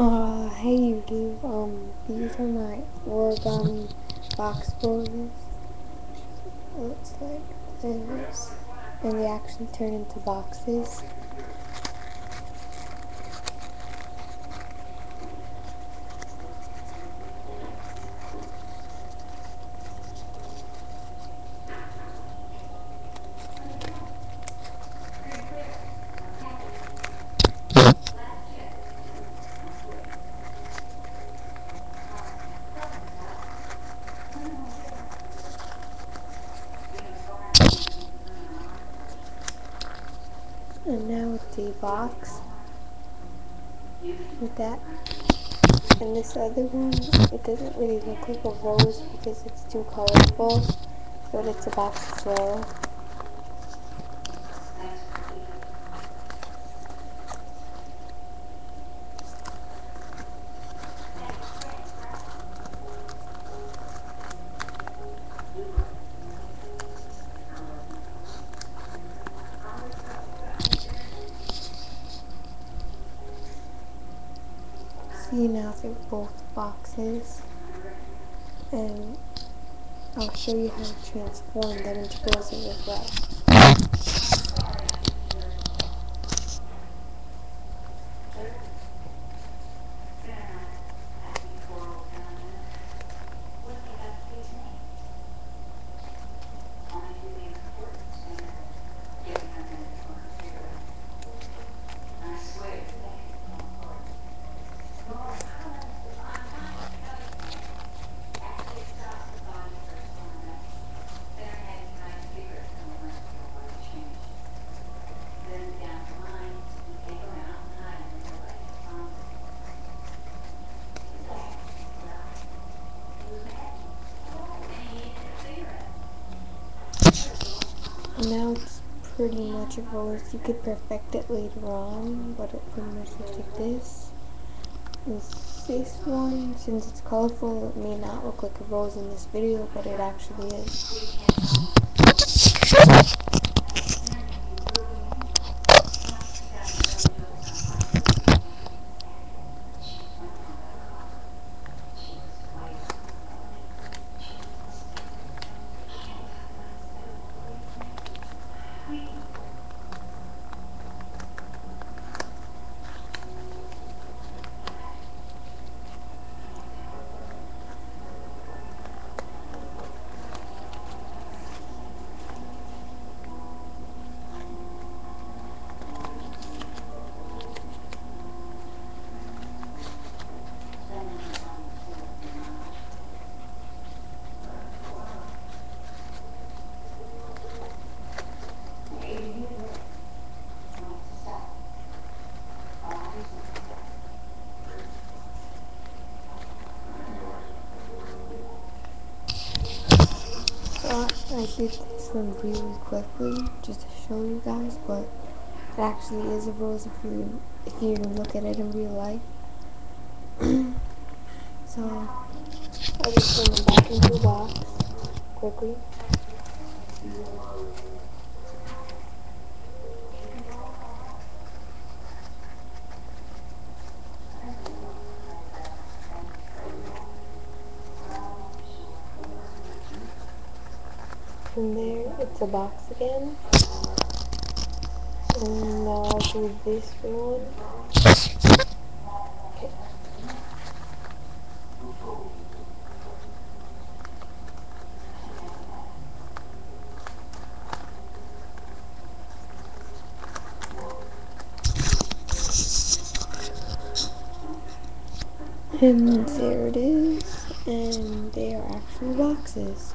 Hey YouTube, these are my origami box borders. It looks like this, and they actually turn into boxes. And now with the box, with that, and this other one, it doesn't really look like a rose because it's too colorful, but it's a box as well. See now through both boxes, and I'll show you how to transform them into roses as well. Now it's pretty much a rose. You could perfect it later on, but it pretty much looks like this. And this one, since it's colorful, it may not look like a rose in this video, but it actually is. I did this one really quickly just to show you guys, but it actually is a rose if you look at it in real life. So I just put them back into the box quickly. From there, it's a box again, and now I'll do this one. Okay. And there it is, and they are actual boxes.